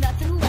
nothing left.